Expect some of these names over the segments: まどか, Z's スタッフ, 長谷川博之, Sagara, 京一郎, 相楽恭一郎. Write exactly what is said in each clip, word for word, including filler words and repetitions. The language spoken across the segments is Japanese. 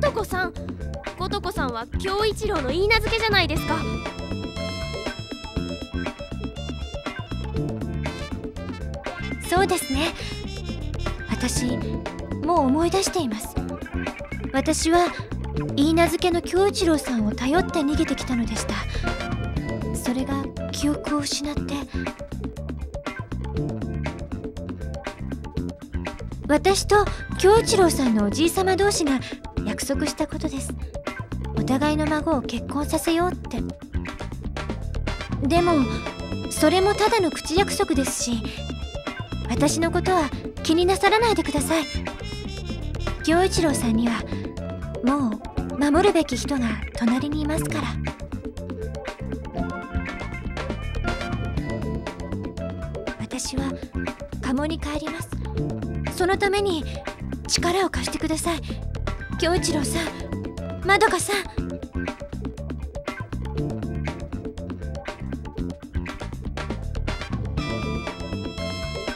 とこさん、ことこさんは京一郎の許嫁じゃないですか。そうですね。私もう思い出しています。私は許嫁の京一郎さんを頼って逃げてきたのでした。それが記憶を失って、私と京一郎さんのおじい様同士が約束したことです。お互いの孫を結婚させようって。でもそれもただの口約束ですし、私のことは気になさらないでください。京一郎さんにはもう守るべき人が隣にいますから。私は鴨に帰ります。そのために力を貸してください。京一郎さん、まどかさん。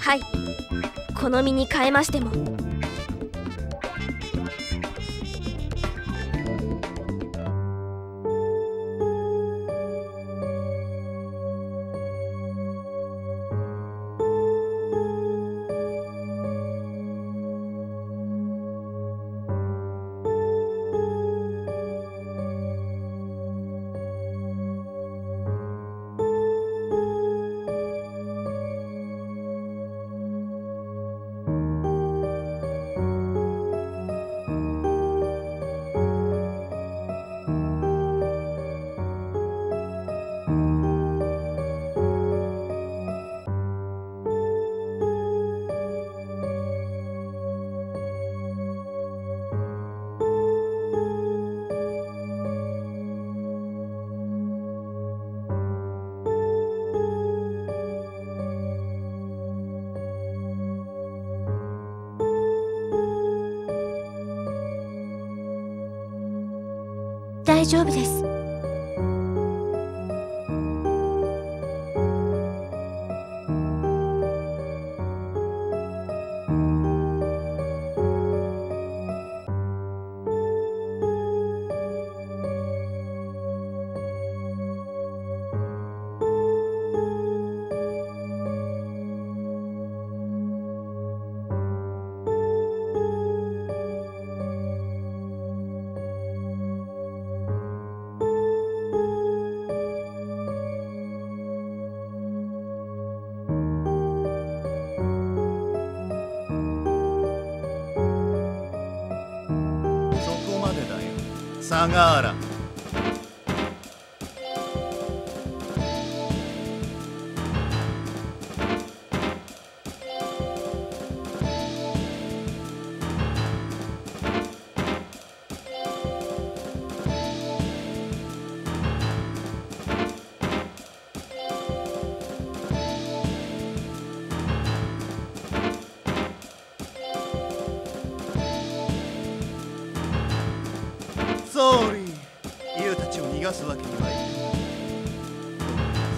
はい、好みに変えましても。大丈夫です。Sagara。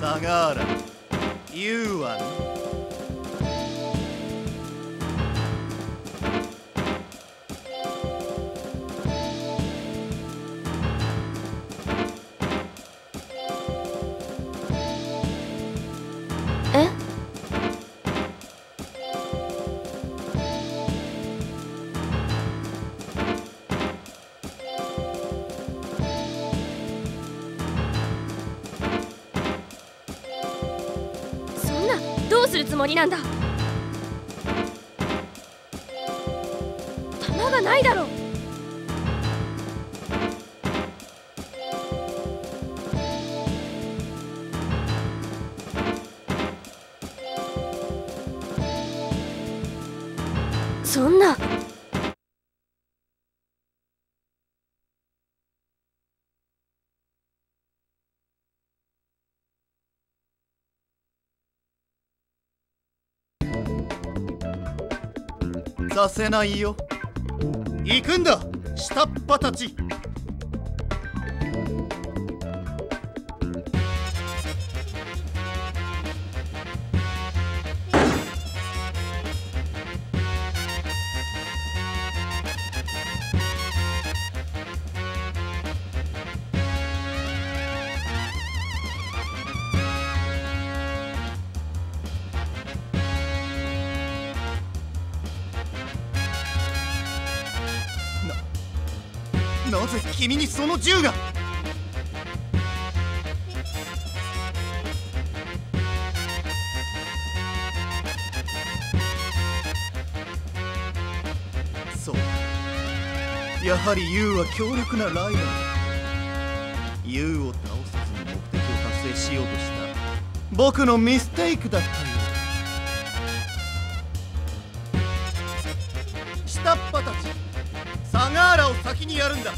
Sagara, you are eh?なんだ。弾がないだろう。そんな。させないよ。行くんだ、下っ端たち。なぜ君にその銃が。そう、やはり ユー は強力なライバル。 ユー を倒さずに目的を達成しようとした僕のミステイクだったようだ。下っ端たち、サガーラを先にやるんだ。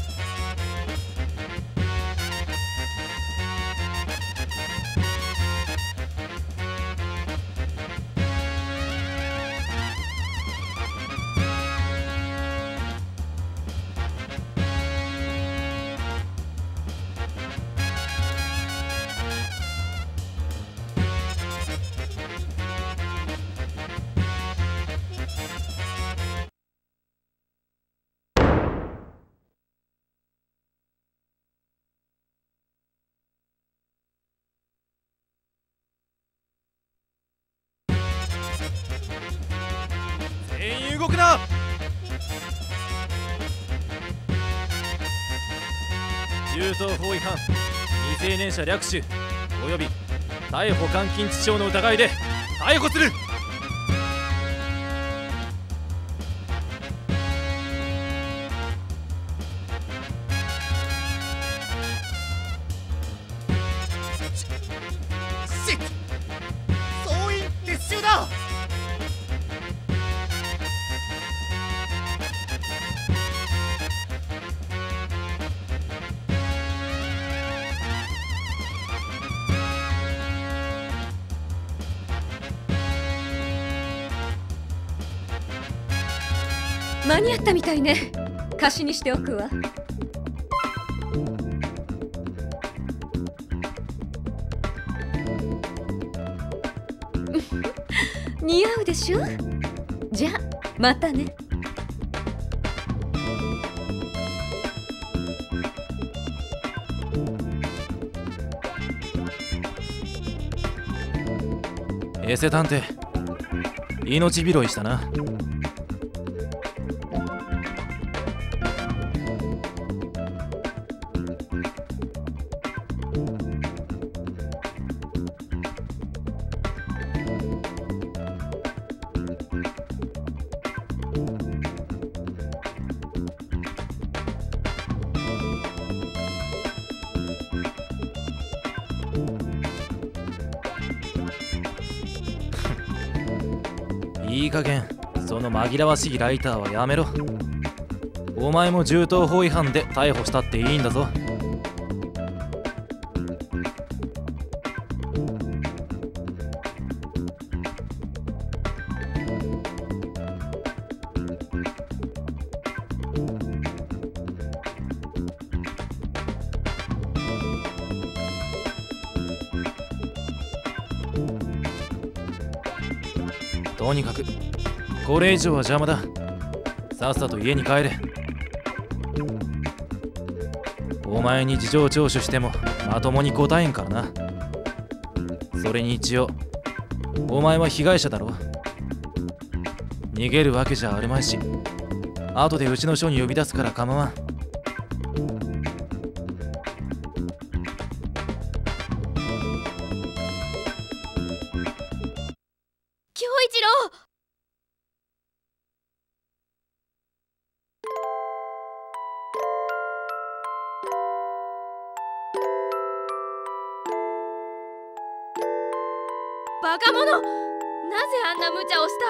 全員動くな。銃刀法違反、未成年者略取および逮捕監禁致傷の疑いで逮捕する。シッ、総員撤収だ。間に合ったみたいね。貸しにしておくわ。似合うでしょ。じゃあまたね。エセ探偵、命拾いしたな。いい加減その紛らわしいライターはやめろ。お前も銃刀法違反で逮捕したっていいんだぞ。とにかくこれ以上は邪魔だ。さっさと家に帰れ。お前に事情聴取してもまともに答えんからな。それに一応お前は被害者だろ。逃げるわけじゃあるまいし、後でうちの署に呼び出すから構わん。バカ者、なぜあんな無茶をした。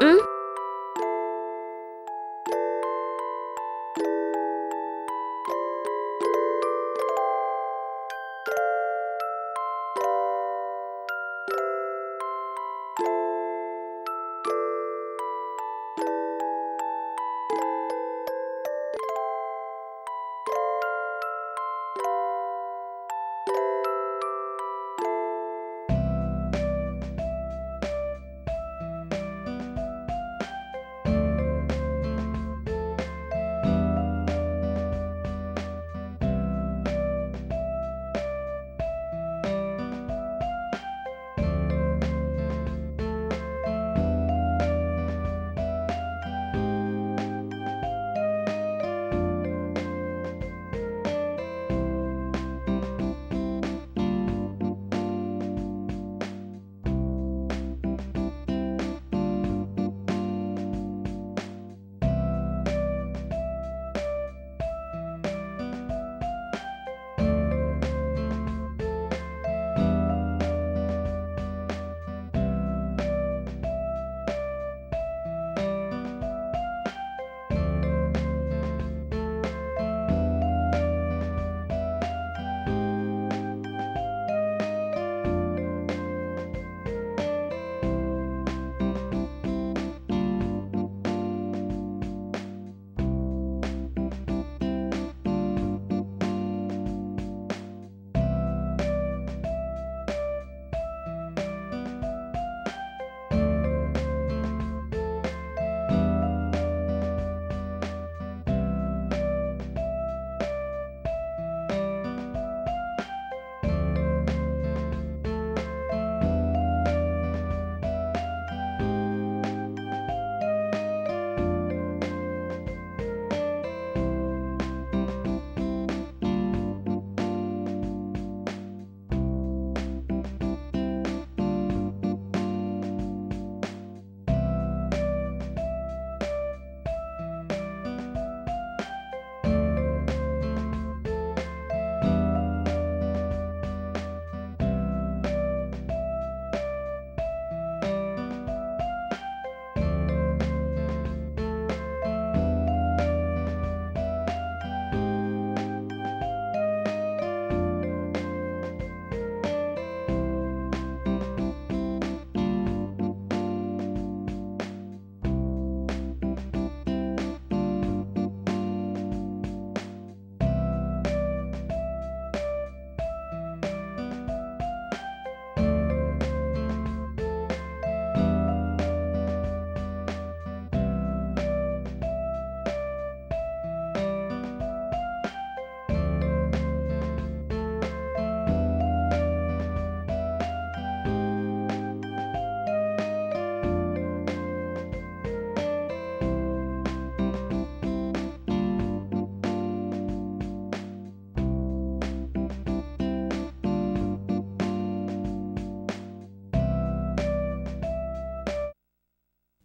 うん。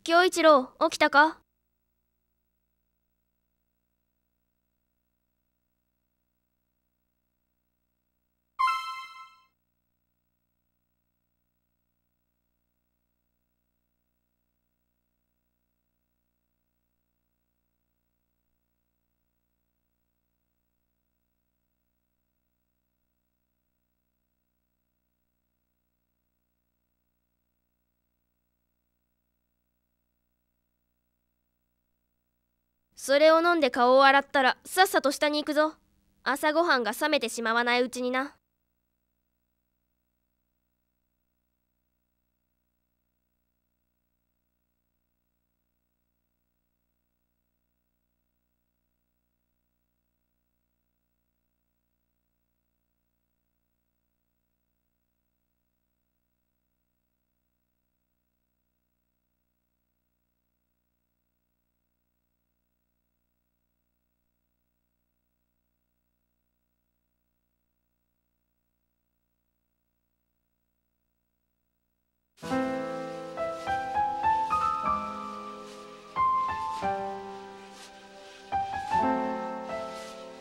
恭一郎、起きたか？それを飲んで顔を洗ったらさっさと下に行くぞ。朝ごはんが冷めてしまわないうちにな。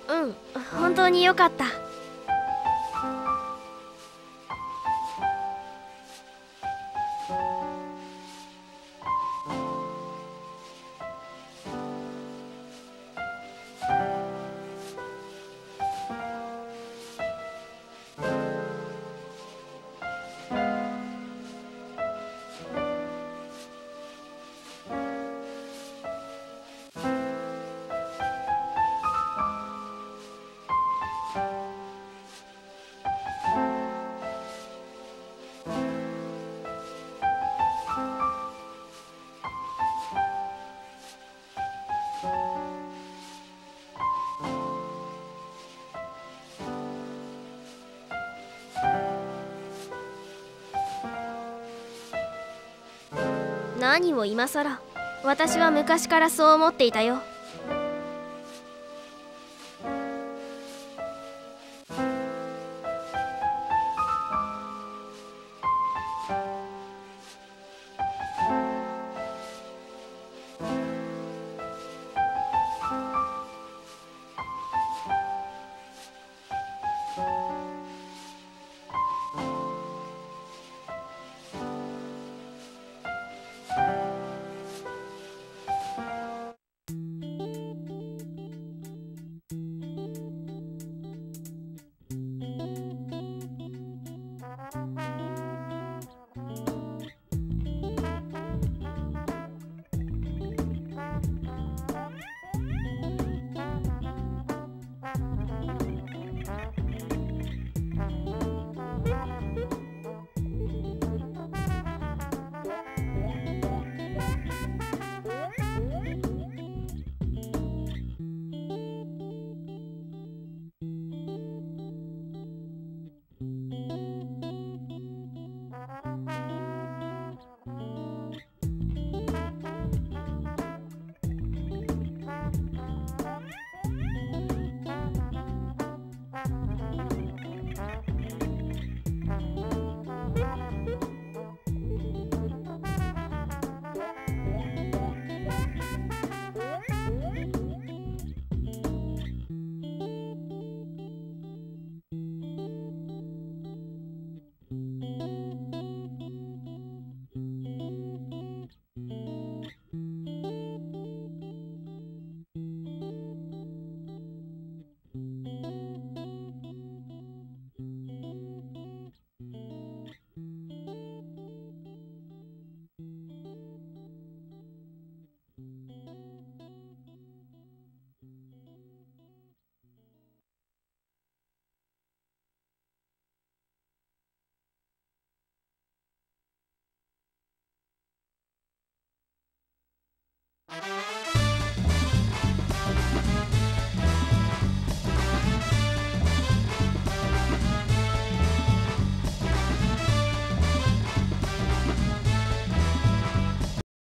うん、本当によかった。何を今更。私は昔からそう思っていたよ。